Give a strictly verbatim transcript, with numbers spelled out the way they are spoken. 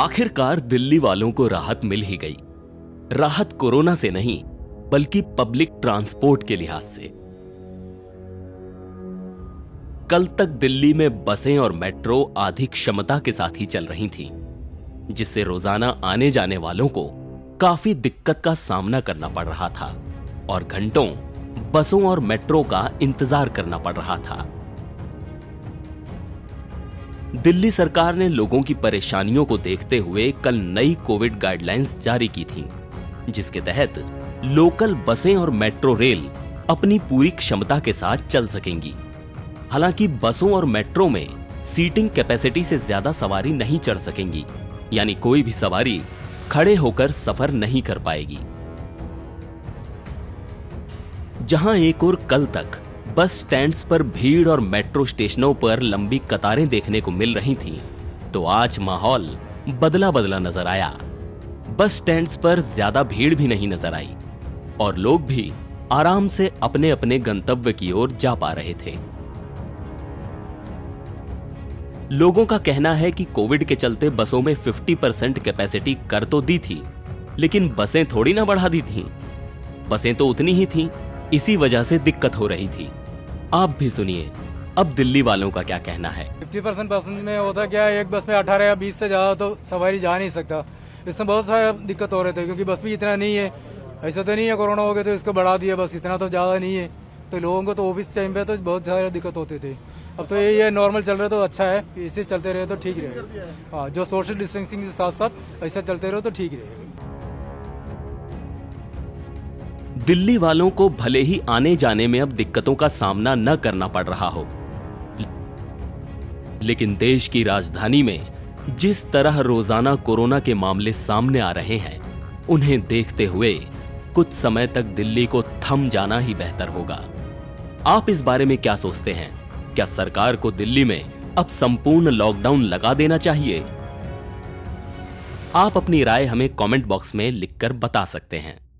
आखिरकार दिल्ली वालों को राहत मिल ही गई। राहत कोरोना से नहीं बल्कि पब्लिक ट्रांसपोर्ट के लिहाज से। कल तक दिल्ली में बसें और मेट्रो आधी क्षमता के साथ ही चल रही थीं, जिससे रोजाना आने जाने वालों को काफी दिक्कत का सामना करना पड़ रहा था और घंटों बसों और मेट्रो का इंतजार करना पड़ रहा था। दिल्ली सरकार ने लोगों की परेशानियों को देखते हुए कल नई कोविड गाइडलाइंस जारी की थीं, जिसके तहत लोकल बसें और मेट्रो रेल अपनी पूरी क्षमता के साथ चल सकेंगी। हालांकि बसों और मेट्रो में सीटिंग कैपेसिटी से ज्यादा सवारी नहीं चढ़ सकेंगी, यानी कोई भी सवारी खड़े होकर सफर नहीं कर पाएगी। जहां एक ओर कल तक बस स्टैंड्स पर भीड़ और मेट्रो स्टेशनों पर लंबी कतारें देखने को मिल रही थीं, तो आज माहौल बदला बदला नजर आया। बस स्टैंड्स पर ज्यादा भीड़ भी नहीं नजर आई और लोग भी आराम से अपने अपने गंतव्य की ओर जा पा रहे थे। लोगों का कहना है कि कोविड के चलते बसों में पचास परसेंट कैपेसिटी कर तो दी थी, लेकिन बसें थोड़ी ना बढ़ा दी थीं। बसें तो उतनी ही थीं, इसी वजह से दिक्कत हो रही थी। आप भी सुनिए अब दिल्ली वालों का क्या कहना है। पचास परसेंट बस में होता क्या, एक बस में अठारह या बीस से ज्यादा तो सवारी जा नहीं सकता। इसमें बहुत सारा दिक्कत हो रहे थे क्योंकि बस भी इतना नहीं है। ऐसा तो नहीं है कोरोना हो गया तो इसको बढ़ा दिया, बस इतना तो ज्यादा नहीं है। तो लोगों को तो ऑफिस टाइम पे तो बहुत सारी दिक्कत होती थी। अब तो ये ये नॉर्मल चल रहा तो अच्छा है, इसे चलते रहे तो ठीक रहेगा। हाँ, जो सोशल डिस्टेंसिंग के साथ साथ ऐसा चलते रहे तो ठीक रहेगा। दिल्ली वालों को भले ही आने जाने में अब दिक्कतों का सामना न करना पड़ रहा हो, लेकिन देश की राजधानी में जिस तरह रोजाना कोरोना के मामले सामने आ रहे हैं, उन्हें देखते हुए कुछ समय तक दिल्ली को थम जाना ही बेहतर होगा। आप इस बारे में क्या सोचते हैं? क्या सरकार को दिल्ली में अब संपूर्ण लॉकडाउन लगा देना चाहिए? आप अपनी राय हमें कमेंट बॉक्स में लिखकर बता सकते हैं।